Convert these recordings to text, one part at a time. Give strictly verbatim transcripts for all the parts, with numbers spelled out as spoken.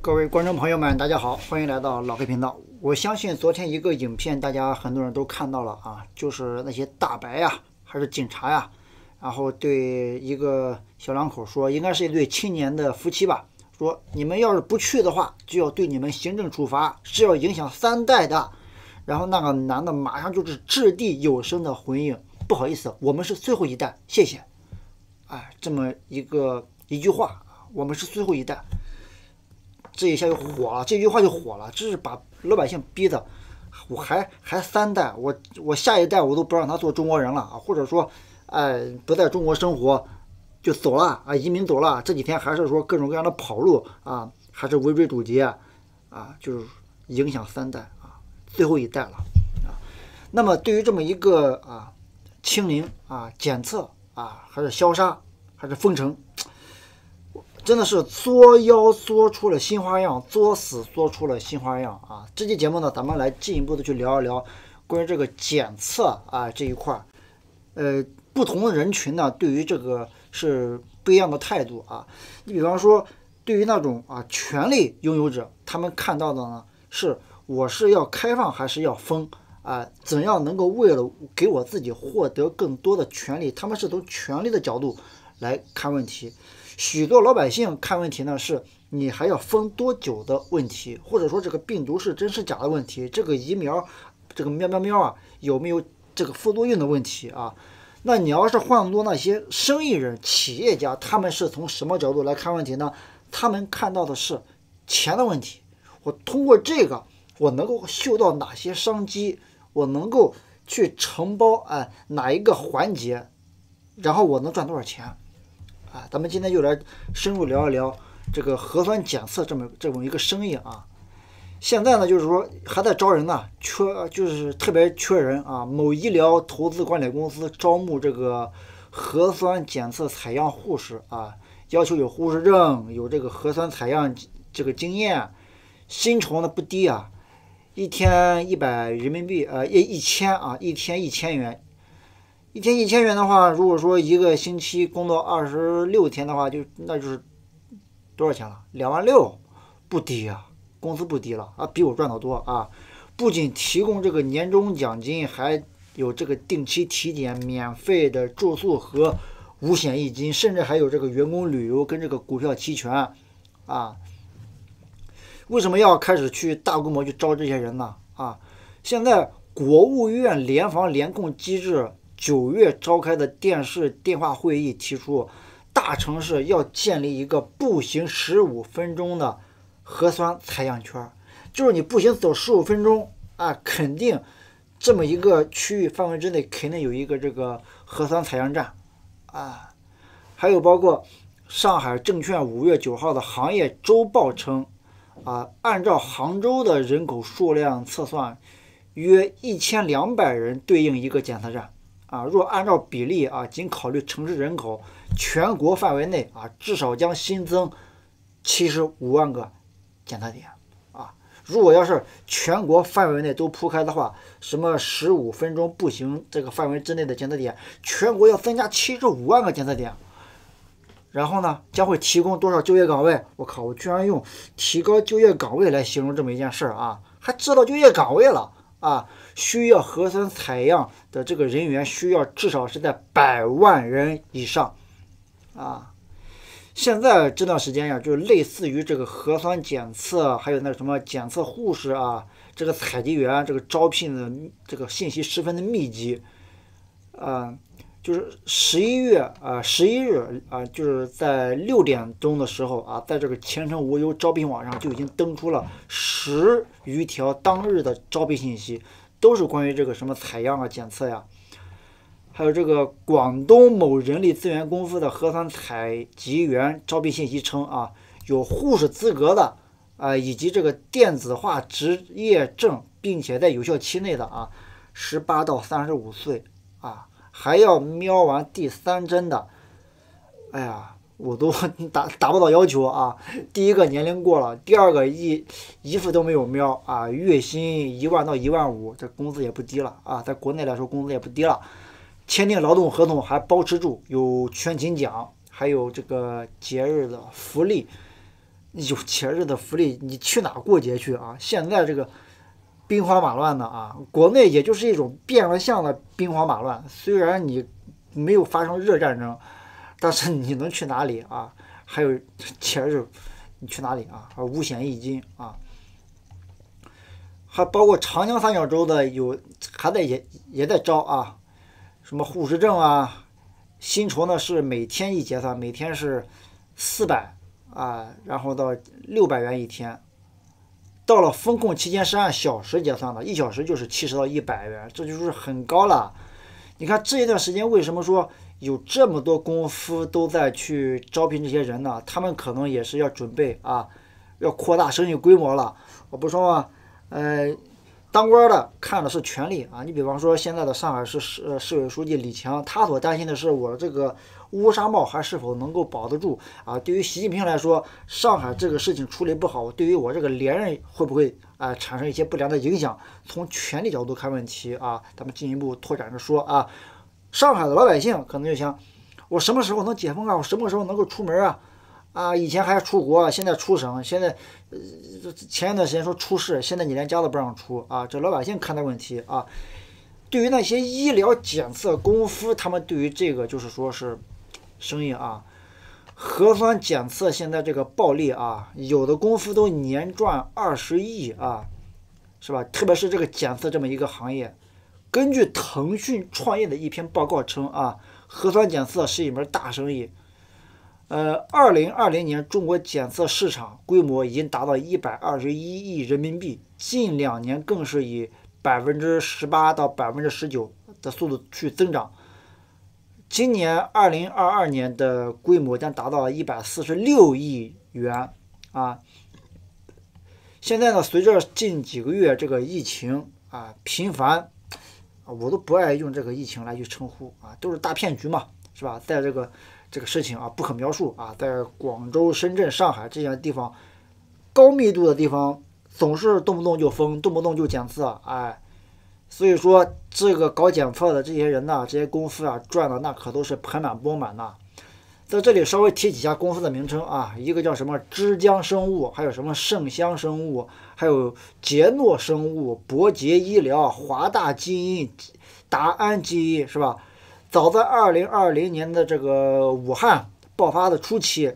各位观众朋友们，大家好，欢迎来到老黑频道。我相信昨天一个影片，大家很多人都看到了啊，就是那些大白呀、啊，还是警察呀、啊，然后对一个小两口说，应该是一对青年的夫妻吧，说你们要是不去的话，就要对你们行政处罚，是要影响三代的。然后那个男的马上就是掷地有声的回应：“不好意思，我们是最后一代，谢谢。”哎，这么一个一句话，我们是最后一代。 这一下就火了，这句话就火了，这是把老百姓逼的。我还还三代，我我下一代我都不让他做中国人了啊，或者说，哎，不在中国生活就走了啊，移民走了。这几天还是说各种各样的跑路啊，还是围追堵截啊，就是影响三代啊，最后一代了啊。那么对于这么一个啊清零啊检测啊，还是消杀还是封城？ 真的是作妖作出了新花样，作死作出了新花样啊！这期节目呢，咱们来进一步的去聊一聊关于这个检测啊这一块，呃，不同的人群呢，对于这个是不一样的态度啊。你比方说，对于那种啊权力拥有者，他们看到的呢是我是要开放还是要封啊？怎样能够为了给我自己获得更多的权利，他们是从权力的角度来看问题。 许多老百姓看问题呢，是你还要封多久的问题，或者说这个病毒是真是假的问题，这个疫苗，这个喵喵喵啊有没有这个副作用的问题啊？那你要是换做那些生意人、企业家，他们是从什么角度来看问题呢？他们看到的是钱的问题，我通过这个我能够嗅到哪些商机，我能够去承包啊哪一个环节，然后我能赚多少钱？ 啊，咱们今天就来深入聊一聊这个核酸检测这么这么一个生意啊。现在呢，就是说还在招人呢、啊，缺就是特别缺人啊。某医疗投资管理公司招募这个核酸检测采样护士啊，要求有护士证，有这个核酸采样这个经验，薪酬呢不低啊，一天一百人民币，呃，一一千啊，一天一千元。 一天一千元的话，如果说一个星期工作二十六天的话，就那就是多少钱了？两万六，不低啊，工资不低了啊，比我赚的多啊！不仅提供这个年终奖金，还有这个定期体检、免费的住宿和五险一金，甚至还有这个员工旅游跟这个股票期权啊。为什么要开始去大规模去招这些人呢？啊，现在国务院联防联控机制。 九月召开的电视电话会议提出，大城市要建立一个步行十五分钟的核酸采样圈，就是你步行走十五分钟啊，肯定这么一个区域范围之内肯定有一个这个核酸采样站啊。还有包括上海证券五月九号的行业周报称，啊，按照杭州的人口数量测算，约一千两百人对应一个检测站。 啊，若按照比例啊，仅考虑城市人口，全国范围内啊，至少将新增七十五万个检测点啊。如果要是全国范围内都铺开的话，什么十五分钟步行这个范围之内的检测点，全国要增加七十五万个检测点。然后呢，将会提供多少就业岗位？我靠，我居然用提高就业岗位来形容这么一件事儿啊，还制造就业岗位了。 啊，需要核酸采样的这个人员需要至少是在百万人以上，啊，现在这段时间呀，就类似于这个核酸检测，还有那什么检测护士啊，这个采集员这个招聘的这个信息十分的密集，啊，就是十一月啊十一日啊，就是在六点钟的时候啊，在这个前程无忧招聘网上就已经登出了十。 余条当日的招聘信息都是关于这个什么采样啊、检测呀，还有这个广东某人力资源公司的核酸采集员招聘信息称啊，有护士资格的啊、呃，以及这个电子化执业证，并且在有效期内的啊，十八到三十五岁啊，还要瞄完第三针的，哎呀。 我都达达不到要求啊！第一个年龄过了，第二个一一次都没有瞄啊，月薪一万到一万五，这工资也不低了啊，在国内来说工资也不低了。签订劳动合同还包吃住，有全勤奖，还有这个节日的福利。有节日的福利，你去哪过节去啊？现在这个兵荒马乱的啊，国内也就是一种变了相的兵荒马乱。虽然你没有发生热战争，但是你能去哪里啊？还有节日，你去哪里啊？啊，五险一金啊，还包括长江三角洲的有还在也也在招啊，什么护士证啊，薪酬呢是每天一结算，每天是四百。 啊，然后到六百元一天，到了风控期间是按小时结算的，一小时就是七十到一百元，这就是很高了。你看这一段时间为什么说有这么多公司都在去招聘这些人呢？他们可能也是要准备啊，要扩大生意规模了。我不说嘛，呃，当官的看的是权力啊。你比方说现在的上海市市市委书记李强，他所担心的是我这个 乌纱帽还是否能够保得住啊？对于习近平来说，上海这个事情处理不好，对于我这个连任会不会啊、呃、产生一些不良的影响？从权力角度看问题啊，咱们进一步拓展着说啊，上海的老百姓可能就想，我什么时候能解封啊？我什么时候能够出门啊？啊，以前还出国，现在出省，现在、呃、前一段时间说出市，现在你连家都不让出啊！这老百姓看待问题啊，对于那些医疗检测公司，他们对于这个就是说是 生意啊，核酸检测现在这个暴利啊，有的公司都年赚二十亿啊，是吧？特别是这个检测这么一个行业，根据腾讯创业的一篇报告称啊，核酸检测是一门大生意。呃，二零二零年中国检测市场规模已经达到一百二十一亿人民币，近两年更是以百分之十八到百分之十九的速度去增长。 今年二零二二年的规模将达到一百四十六亿元啊！现在呢，随着近几个月这个疫情啊频繁，我都不爱用这个疫情来去称呼啊，都是大骗局嘛，是吧？在这个这个事情啊不可描述啊，在广州、深圳、上海这些地方高密度的地方，总是动不动就封，动不动就检测，哎。 所以说，这个搞检测的这些人呐、啊，这些公司啊，赚的那可都是盆满钵满呐。在这里稍微提几家公司的名称啊，一个叫什么之江生物，还有什么盛香生物，还有捷诺生物、博捷医疗、华大基因、达安基因，是吧？早在二零二零年的这个武汉爆发的初期，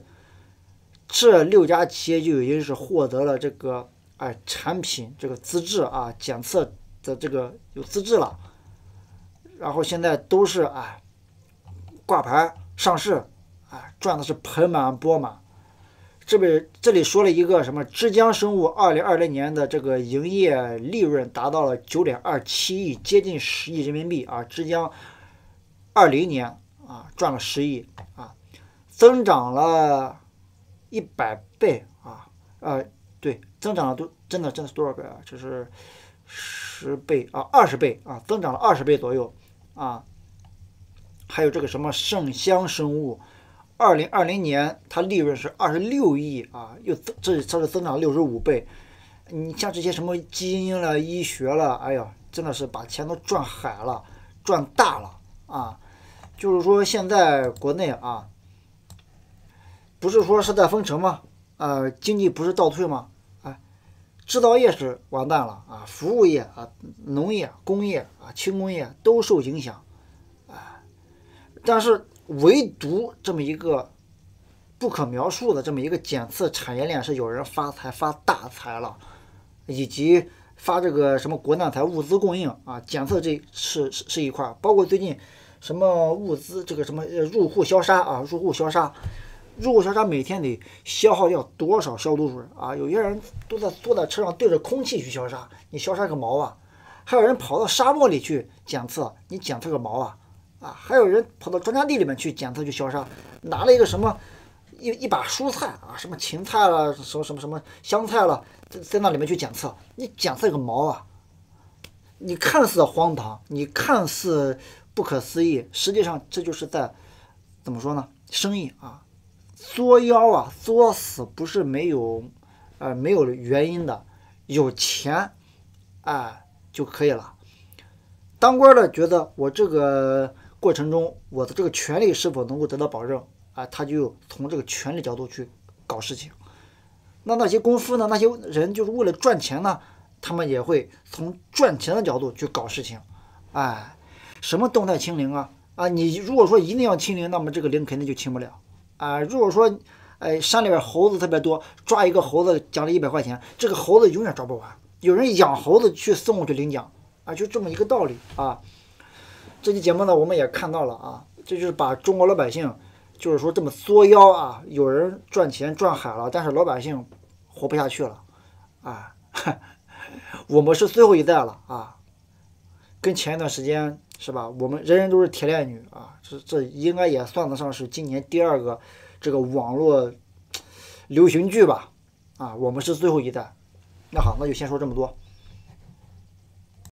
这六家企业就已经是获得了这个哎产品这个资质啊，检测 的这个有资质了，然后现在都是哎挂牌上市，哎赚的是盆满钵满。这边这里说了一个什么之江生物，二零二零年的这个营业利润达到了九点二七亿，接近十亿人民币啊！之江二零年啊赚了十亿啊，增长了一百倍啊！呃，对，增长了多，真的真的是多少倍啊？就是 十倍啊，二十倍啊，增长了二十倍左右啊。还有这个什么盛香生物，二零二零年它利润是二十六亿啊，又增这它是增长六十五倍。你像这些什么基因了、医学了，哎呀，真的是把钱都赚海了，赚大了啊。就是说现在国内啊，不是说是在封城吗？呃，经济不是倒退吗？ 制造业是完蛋了啊，服务业啊、农业、工业啊、轻工业都受影响，啊，但是唯独这么一个不可描述的这么一个检测产业链是有人发财发大财了，以及发这个什么国难财物资供应啊，检测这是是是一块，包括最近什么物资这个什么入户消杀啊，入户消杀。 入户消杀每天得消耗掉多少消毒水啊？有些人都在坐在车上对着空气去消杀，你消杀个毛啊！还有人跑到沙漠里去检测，你检测个毛啊！啊，还有人跑到庄稼地里面去检测去消杀，拿了一个什么一一把蔬菜啊，什么芹菜了，什么什么什么香菜了，在在那里面去检测，你检测个毛啊！你看似荒唐，你看似不可思议，实际上这就是在怎么说呢？生意啊！ 作妖啊，作死不是没有，呃，没有原因的，有钱，哎、呃、就可以了。当官的觉得我这个过程中，我的这个权利是否能够得到保证啊、呃，他就从这个权利角度去搞事情。那那些公司呢，那些人就是为了赚钱呢，他们也会从赚钱的角度去搞事情。哎，什么动态清零啊？啊，你如果说一定要清零，那么这个零肯定就清不了啊。如果说，哎，山里边猴子特别多，抓一个猴子奖励一百块钱，这个猴子永远抓不完。有人养猴子去送过去领奖啊，就这么一个道理啊。这期节目呢，我们也看到了啊，这就是把中国老百姓。就是说这么作妖啊，有人赚钱赚海了，但是老百姓活不下去了啊！我们是最后一代了啊！跟前一段时间是吧，我们人人都是铁链女啊，这这应该也算得上是今年第二个这个网络流行剧吧？啊，我们是最后一代。那好，那就先说这么多。